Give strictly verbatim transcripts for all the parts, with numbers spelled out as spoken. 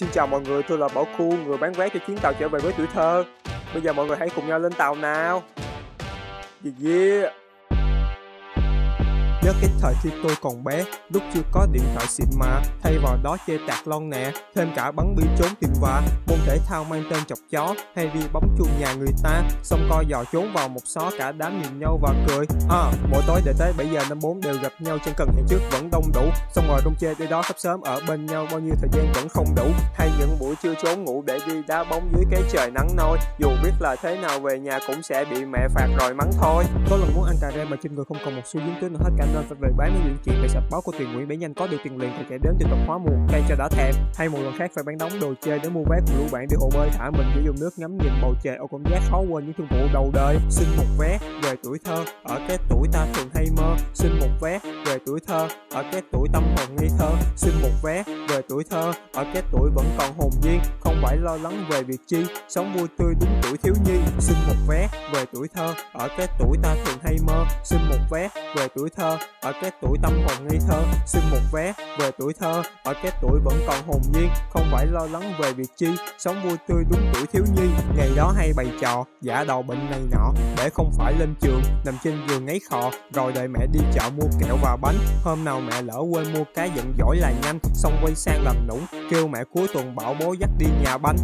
Xin chào mọi người, tôi là Bảo Kul, người bán vé cho chuyến tàu trở về với tuổi thơ. Bây giờ mọi người hãy cùng nhau lên tàu nào. Yeah. Nhớ cái thời khi tôi còn bé, lúc chưa có điện thoại xịn mà, thay vào đó chơi tạc lon nè, thêm cả bắn bi trốn tìm vạ, môn thể thao mang tên chọc chó, hay đi bấm chuông nhà người ta, xong co giò trốn vào một xó, cả đám nhìn nhau và cười. À, mỗi tối để tới bảy giờ năm mươi bốn đều gặp nhau, chẳng cần hẹn trước vẫn đông đủ, xong rồi rong chơi tới đó sắp sớm ở bên nhau, bao nhiêu thời gian vẫn không đủ, hay những buổi trưa trốn ngủ để đi đá bóng dưới cái trời nắng nôi, dù biết là thế nào về nhà cũng sẽ bị mẹ phạt rồi mắng thôi. Có lần muốn ăn cà rem mà trên người không còn một xu dính túi nào hết cả, nên phải về bán những chuyện về sạp báo của Tuyền Nguyễn để nhanh có được tiền liền, thì chạy đến tiệm tạp hóa mua cây cho đã thèm. Hay một lần khác phải bán đóng đồ chơi để mua vé cùng lũ bạn đi hồ bơi, thả mình để dùng nước ngắm nhìn bầu trời, ô cảm giác khó quên những thương vụ đầu đời. Xin một vé về tuổi thơ, ở cái tuổi ta thường hay mơ. Xin một vé về tuổi thơ, ở cái tuổi tâm hồn ngây thơ. Xin một vé về tuổi thơ, ở cái tuổi vẫn còn hồn nhiên, không phải lo lắng về việc chi, sống vui tươi đúng tuổi thiếu nhi. Xin một vé về tuổi thơ, ở cái tuổi ta thường hay mơ. Xin một vé về tuổi thơ, ở cái tuổi tâm hồn ngây thơ. Xin một vé về tuổi thơ, ở cái tuổi vẫn còn hồn nhiên, không phải lo lắng về việc chi, sống vui tươi đúng tuổi thiếu nhi. Ngày đó hay bày trò giả đầu bệnh này nọ để không phải lên trường, nằm trên giường ngáy khò, rồi đợi mẹ đi chợ mua kẹo và bánh. Hôm nào mẹ lỡ quên mua cái giận dỗi là nhanh, xong quay sang làm nũng kêu mẹ cuối tuần bảo bố dắt đi nhà banh.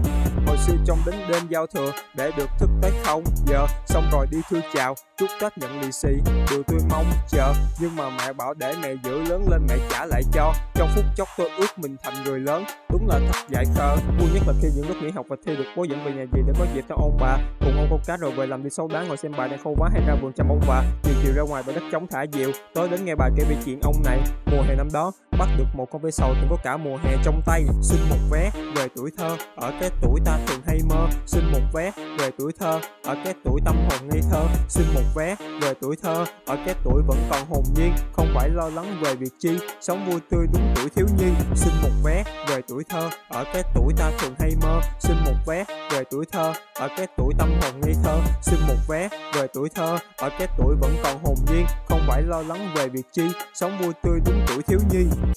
Hồi xưa trong đến đêm giao thừa để được thức tới không giờ, xong rồi đi thư chào chúc Tết nhận lì xì, điều tôi mong chờ, nhưng mà mẹ bảo để mẹ giữ lớn lên mẹ trả lại cho. Trong phút chốc tôi ước mình thành người lớn, đúng là thật dại khờ. Vui nhất là khi những lúc nghỉ học và thi được bố dẫn về nhà dì để có dịp theo ông bà, cùng ông câu cá rồi về làm đi sâu đá, ngồi xem bà đang khâu vá hay ra vườn chăm ông bà, chiều chiều ra ngoài bãi đất trống thả diều, tối đến nghe bà kể về chuyện ông này mùa hè năm đó bắt được một con ve sầu từng có cả mùa hè trong tay. Xin một vé về tuổi thơ, ở cái tuổi ta thường hay mơ. Xin một vé về tuổi thơ, ở cái tuổi tâm hồn ngây thơ. Xin một vé về tuổi thơ, ở cái tuổi vẫn còn hồn nhiên, không phải lo lắng về việc chi, sống vui tươi đúng tuổi thiếu nhi. Xin một vé về tuổi thơ, ở cái tuổi ta thường hay mơ. Xin một vé về tuổi thơ, ở cái tuổi tâm hồn ngây thơ. Xin một vé về tuổi thơ, ở cái tuổi vẫn còn hồn nhiên, không phải lo lắng về việc chi, sống vui tươi đúng tuổi thiếu nhi.